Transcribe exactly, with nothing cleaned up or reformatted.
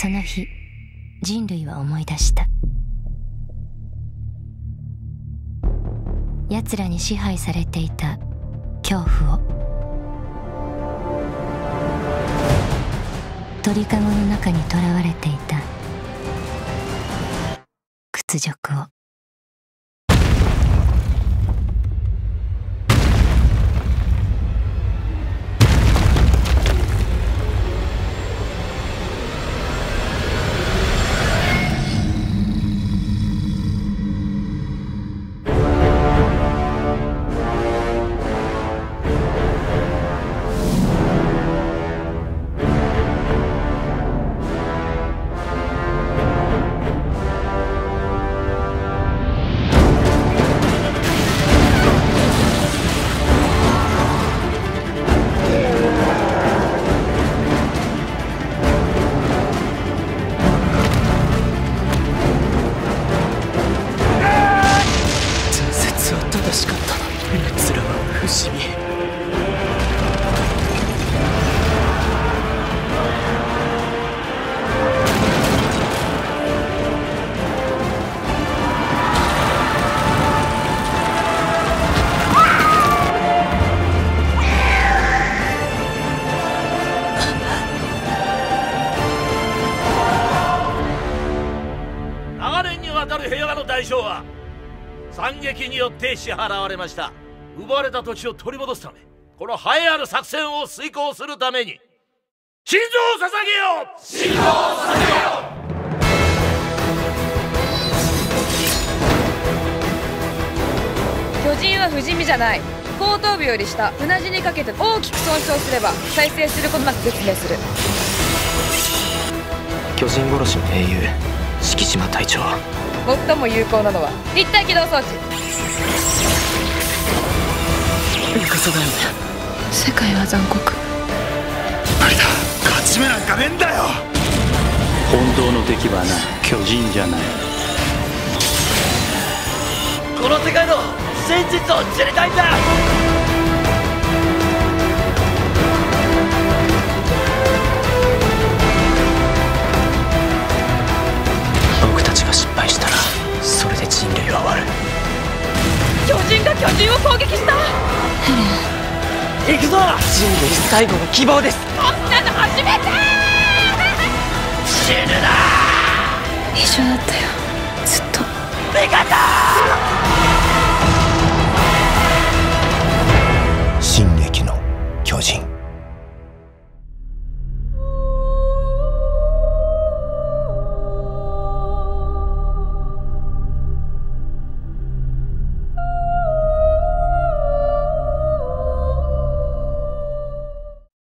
その日、人類は思い出した。奴らに支配されていた恐怖を。鳥かごの中にとらわれていた屈辱を。惨劇によって支払われました。奪われた土地を取り戻すため、この栄えある作戦を遂行するために心臓を捧げよう。心臓を捧げよう。巨人は不死身じゃない。後頭部より下、胸地にかけて大きく損傷すれば再生することなく絶命する。巨人殺しの英雄敷島隊長、最も有効なのは立体起動装置。嘘だよね。世界は残酷。無理だ。勝ち目なんかねえんだよ。本当の敵はな、巨人じゃない。この世界の真実を知りたいんだ。巨人を攻撃した。ヘレン、行くぞ。人類最後の希望です。こんなの初めて。死ぬな。一緒だったよ、ずっと。味方。